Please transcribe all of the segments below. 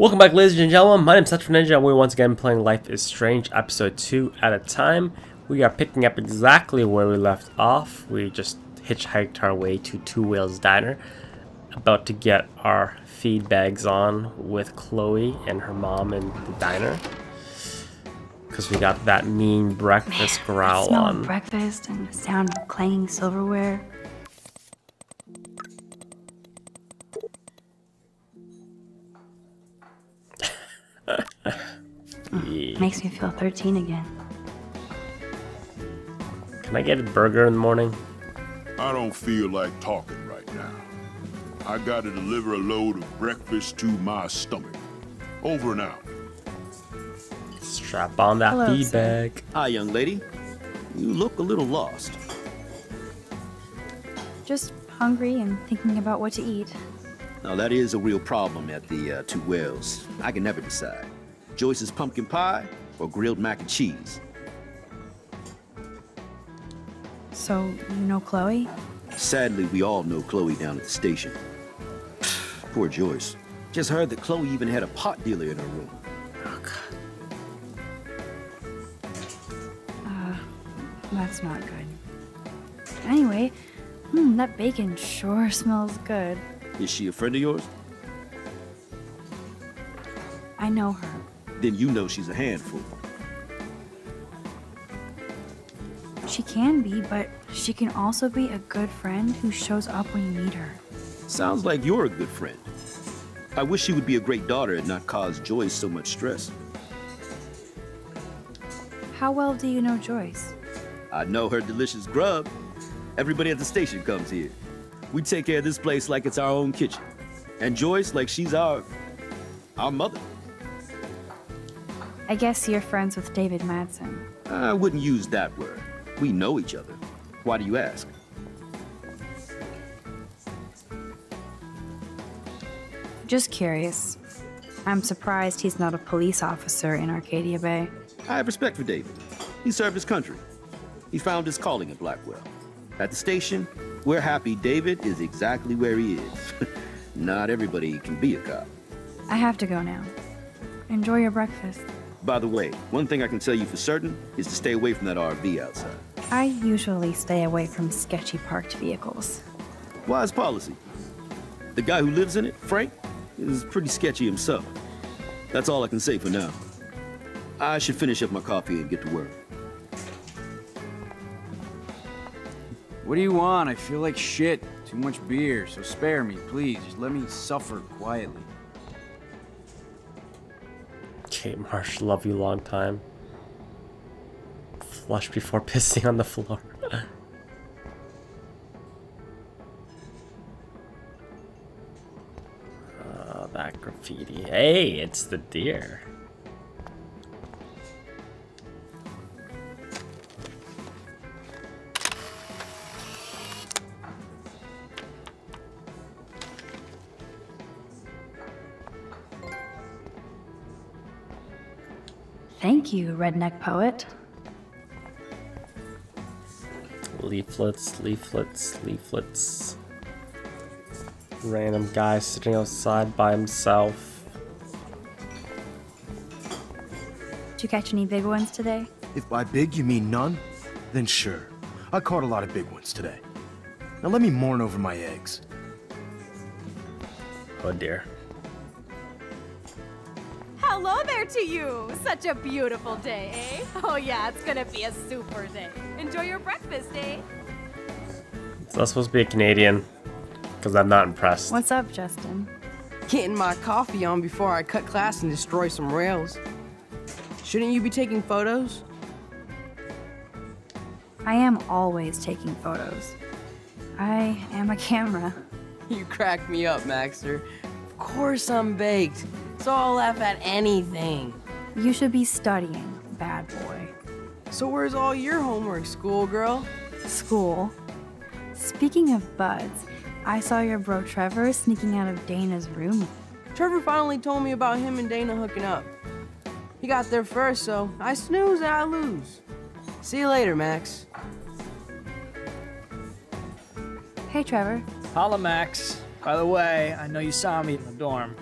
Welcome back, ladies and gentlemen. My name is Tetra Ninja, and we're once again playing Life is Strange, episode 2 at a time. We are picking up exactly where we left off. We just hitchhiked our way to Two Whales Diner, about to get our feed bags on with Chloe and her mom in the diner, because we got that mean breakfast growl on. The smell of breakfast and the sound of clanging silverware. Yeah. Makes me feel 13 again. Can I get a burger in the morning? I don't feel like talking right now. I gotta deliver a load of breakfast to my stomach. Over and out. Strap on that feedback. Hi, young lady. You look a little lost. Just hungry and thinking about what to eat. Now that is a real problem at the Two Whales. I can never decide. Joyce's pumpkin pie or grilled mac and cheese. So, you know Chloe? Sadly, we all know Chloe down at the station. Poor Joyce. Just heard that Chloe even had a pot dealer in her room. Oh, God. That's not good. Anyway, that bacon sure smells good. Is she a friend of yours? I know her. Then you know she's a handful. She can be, but she can also be a good friend who shows up when you need her. Sounds like you're a good friend. I wish she would be a great daughter and not cause Joyce so much stress. How well do you know Joyce? I know her delicious grub. Everybody at the station comes here. We take care of this place like it's our own kitchen. And Joyce, like she's our mother. I guess you're friends with David Madsen. I wouldn't use that word. We know each other. Why do you ask? Just curious. I'm surprised he's not a police officer in Arcadia Bay. I have respect for David. He served his country. He found his calling at Blackwell. At the station, we're happy David is exactly where he is. Not everybody can be a cop. I have to go now. Enjoy your breakfast. By the way, one thing I can tell you for certain is to stay away from that RV outside. I usually stay away from sketchy parked vehicles. Wise policy. The guy who lives in it, Frank, is pretty sketchy himself. That's all I can say for now. I should finish up my coffee and get to work. What do you want? I feel like shit. Too much beer, so spare me, please. Just let me suffer quietly. Kate Marsh, love you long time. Flush before pissing on the floor. Oh, that graffiti. Hey, it's the deer. Thank you, redneck poet. Leaflets, leaflets, leaflets. Random guy sitting outside by himself. Did you catch any big ones today? If by big you mean none, then sure. I caught a lot of big ones today. Now let me mourn over my eggs. Oh dear. Hello there to you! Such a beautiful day, eh? Oh yeah, it's gonna be a super day. Enjoy your breakfast, eh? It's not supposed to be a Canadian, because I'm not impressed. What's up, Justin? Getting my coffee on before I cut class and destroy some rails. Shouldn't you be taking photos? I am always taking photos. I am a camera. You crack me up, Maxer. Of course I'm baked. So I'll laugh at anything. You should be studying, bad boy. So where's all your homework, schoolgirl? School? Speaking of buds, I saw your bro Trevor sneaking out of Dana's room. Trevor finally told me about him and Dana hooking up. He got there first, so I snooze and I lose. See you later, Max. Hey, Trevor. Holla, Max. By the way, I know you saw me in the dorm.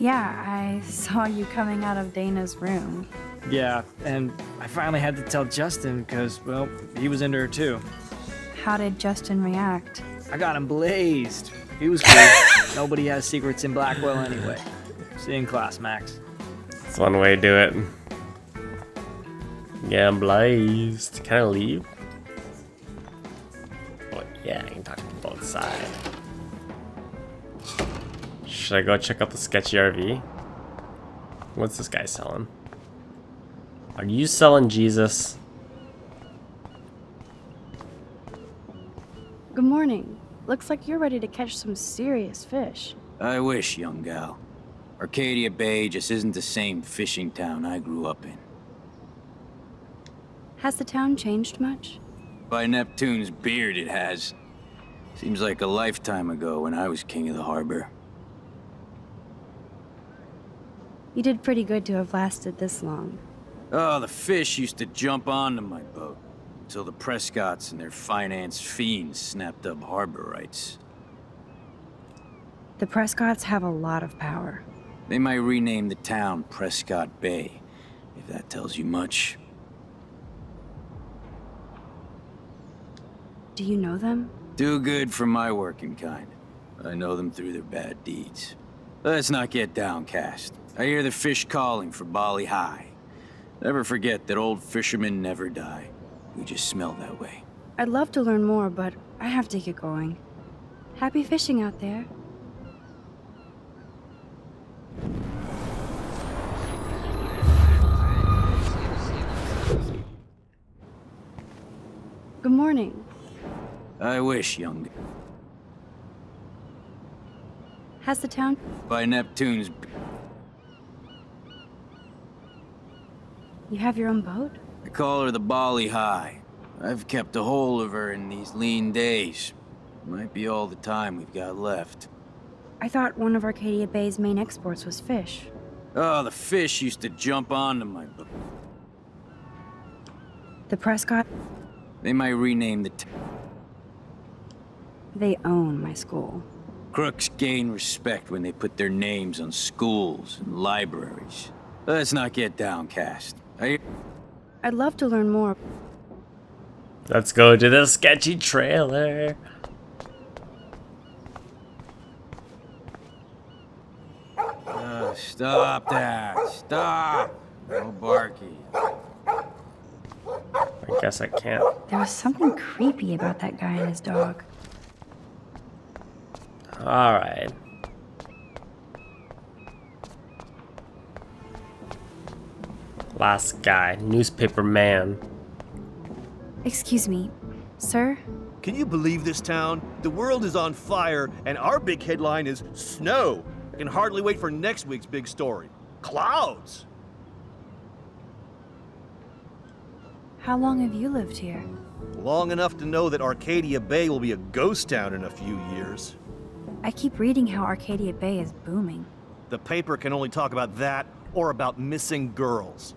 Yeah, I saw you coming out of Dana's room. Yeah, and I finally had to tell Justin because, well, he was into her too. How did Justin react? I got him blazed. He was cool. Nobody has secrets in Blackwell anyway. See you in class, Max. That's one way to do it. Yeah, I'm blazed. Can I leave? Oh, yeah, I can talk to people outside. Should I go check out the sketchy RV? What's this guy selling? Are you selling Jesus? Good morning. Looks like you're ready to catch some serious fish. I wish, young gal. Arcadia Bay just isn't the same fishing town I grew up in. Has the town changed much? By Neptune's beard it has. Seems like a lifetime ago when I was king of the harbor. You did pretty good to have lasted this long. Oh, the fish used to jump onto my boat until the Prescotts and their finance fiends snapped up harbor rights. The Prescotts have a lot of power. They might rename the town Prescott Bay, if that tells you much. Do you know them? Do good for my working kind. I know them through their bad deeds. Let's not get downcast. I hear the fish calling for Bali High. Never forget that old fishermen never die. We just smell that way. I'd love to learn more, but I have to get going. Happy fishing out there. Good morning. I wish, young. Has the town? By Neptune's. You have your own boat? I call her the Bali High. I've kept a hold of her in these lean days. Might be all the time we've got left. I thought one of Arcadia Bay's main exports was fish. Oh, the fish used to jump onto my boat. The Prescott? They might rename the town. They own my school. Crooks gain respect when they put their names on schools and libraries. Let's not get downcast. I'd love to learn more. Let's go to the sketchy trailer. Stop that. Stop. No barky. I guess I can't. There was something creepy about that guy and his dog. All right. Last guy, newspaper man. Excuse me, sir? Can you believe this town? The world is on fire, and our big headline is snow. I can hardly wait for next week's big story. Clouds! How long have you lived here? Long enough to know that Arcadia Bay will be a ghost town in a few years. I keep reading how Arcadia Bay is booming. The paper can only talk about that or about missing girls.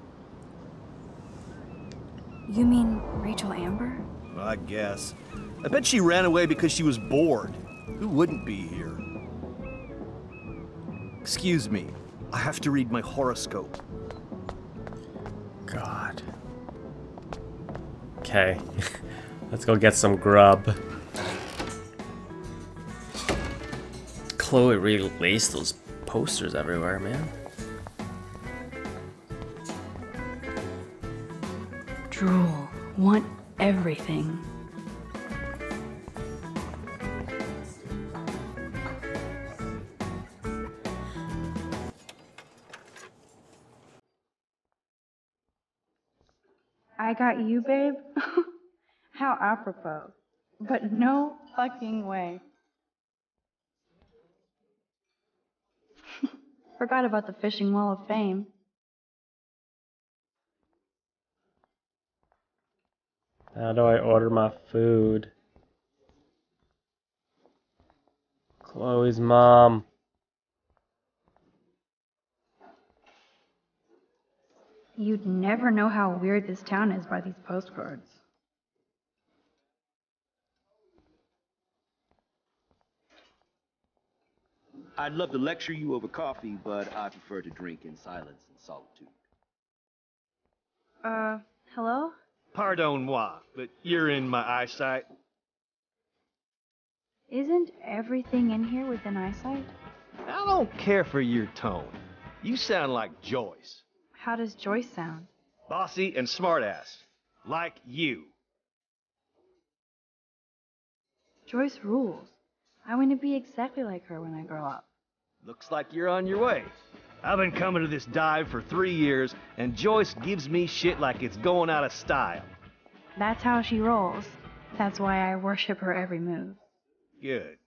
You mean Rachel Amber? I guess. I bet she ran away because she was bored. Who wouldn't be here? Excuse me. I have to read my horoscope. God. Okay. Let's go get some grub. Chloe really laced those posters everywhere, man. Drool. Want everything. I got you, babe. How apropos. But no fucking way. Forgot about the fishing wall of fame. How do I order my food? Chloe's mom. You'd never know how weird this town is by these postcards. I'd love to lecture you over coffee, but I prefer to drink in silence and solitude. Hello? Pardon moi, but you're in my eyesight. Isn't everything in here within eyesight? I don't care for your tone. You sound like Joyce. How does Joyce sound? Bossy and smartass. Like you. Joyce rules. I want to be exactly like her when I grow up. Looks like you're on your way. I've been coming to this dive for 3 years, and Joyce gives me shit like it's going out of style. That's how she rolls. That's why I worship her every move. Good.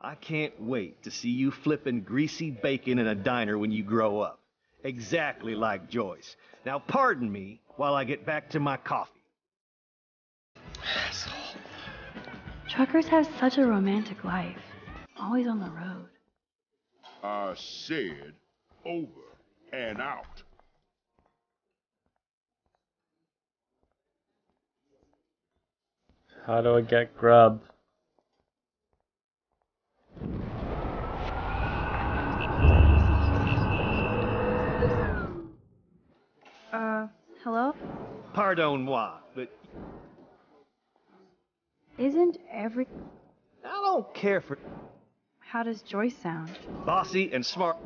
I can't wait to see you flipping greasy bacon in a diner when you grow up. Exactly like Joyce. Now pardon me while I get back to my coffee. Asshole. Truckers have such a romantic life. Always on the road. I said over and out. How do I get grub? Hello? Pardon moi, but... Isn't every... I don't care for... How does Joyce sound? Bossy and smart...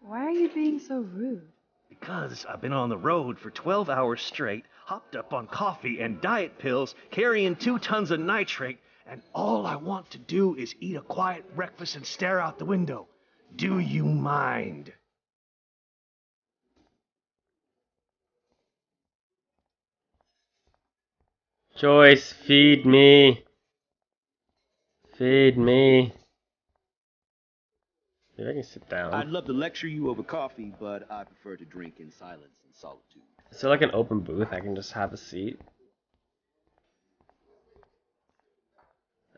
Why are you being so rude? Because I've been on the road for 12 hours straight, hopped up on coffee and diet pills, carrying 2 tons of nitrate, and all I want to do is eat a quiet breakfast and stare out the window. Do you mind? Joyce, feed me. Feed me. If I can sit down. I'd love to lecture you over coffee, but I prefer to drink in silence and solitude. Is there like an open booth? I can just have a seat.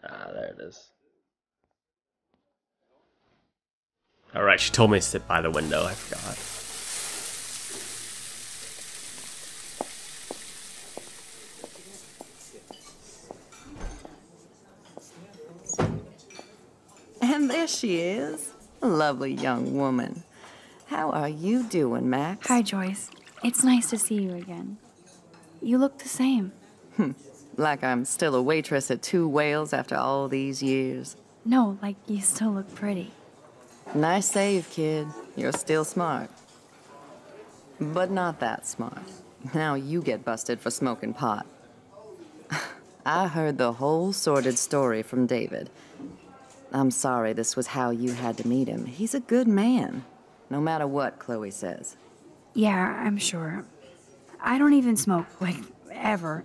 Ah, there it is. Alright, she told me to sit by the window. I forgot. There she is. A lovely young woman. How are you doing, Max? Hi, Joyce. It's nice to see you again. You look the same. Like I'm still a waitress at Two Whales after all these years. No, like you still look pretty. Nice save, kid. You're still smart. But not that smart. Now you get busted for smoking pot. I heard the whole sordid story from David. I'm sorry this was how you had to meet him. He's a good man, no matter what Chloe says. Yeah, I'm sure. I don't even smoke, like, ever.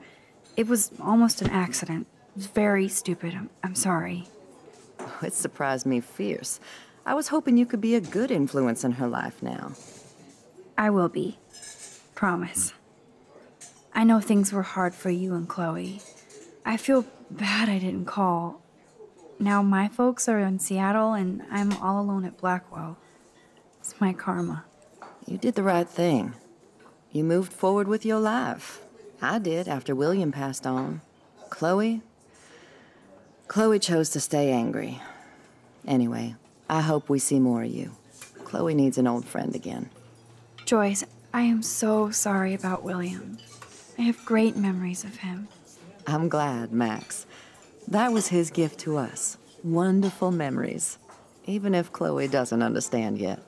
It was almost an accident. It was very stupid. I'm sorry. Oh, it surprised me fierce. I was hoping you could be a good influence in her life now. I will be. Promise. I know things were hard for you and Chloe. I feel bad I didn't call. Now my folks are in Seattle, and I'm all alone at Blackwell. It's my karma. You did the right thing. You moved forward with your life. I did, after William passed on. Chloe chose to stay angry. Anyway, I hope we see more of you. Chloe needs an old friend again. Joyce, I am so sorry about William. I have great memories of him. I'm glad, Max. That was his gift to us. Wonderful memories. Even if Chloe doesn't understand yet.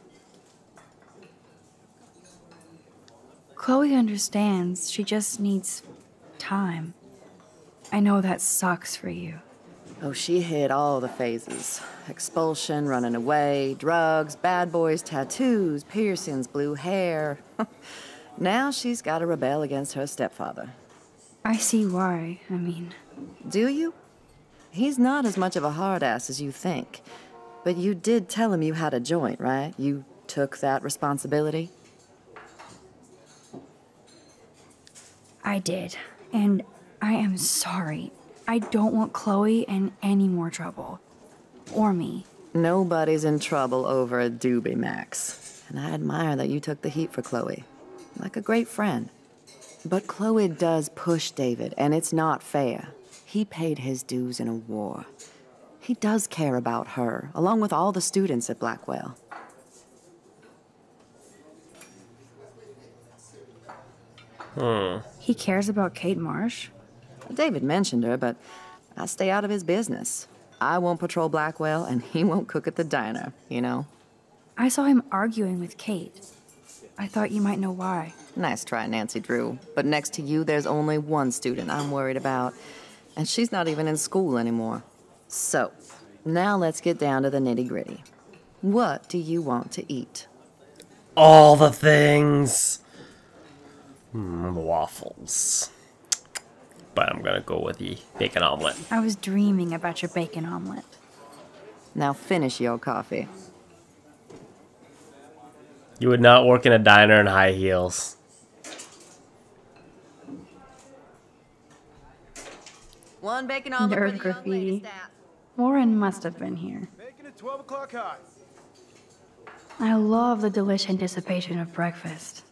Chloe understands. She just needs time. I know that sucks for you. Oh, she hit all the phases. Expulsion, running away, drugs, bad boys, tattoos, piercings, blue hair. Now she's got to rebel against her stepfather. I see why. I mean... Do you? He's not as much of a hard-ass as you think. But you did tell him you had a joint, right? You took that responsibility? I did. And I am sorry. I don't want Chloe in any more trouble. Or me. Nobody's in trouble over a doobie, Max. And I admire that you took the heat for Chloe. Like a great friend. But Chloe does push David, and it's not fair. He paid his dues in a war. He does care about her, along with all the students at Blackwell. He cares about Kate Marsh? David mentioned her, but I stay out of his business. I won't patrol Blackwell, and he won't cook at the diner, you know? I saw him arguing with Kate. I thought you might know why. Nice try, Nancy Drew. But next to you, there's only one student I'm worried about, and she's not even in school anymore. So, now let's get down to the nitty-gritty. What do you want to eat? All the things! Waffles. But I'm gonna go with the bacon omelet. I was dreaming about your bacon omelet. Now finish your coffee. You would not work in a diner in high heels. One bacon omelet for the young lady staff. Warren must have been here. Bacon at 12 o'clock high. I love the delicious anticipation of breakfast.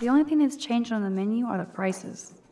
The only thing that's changed on the menu are the prices.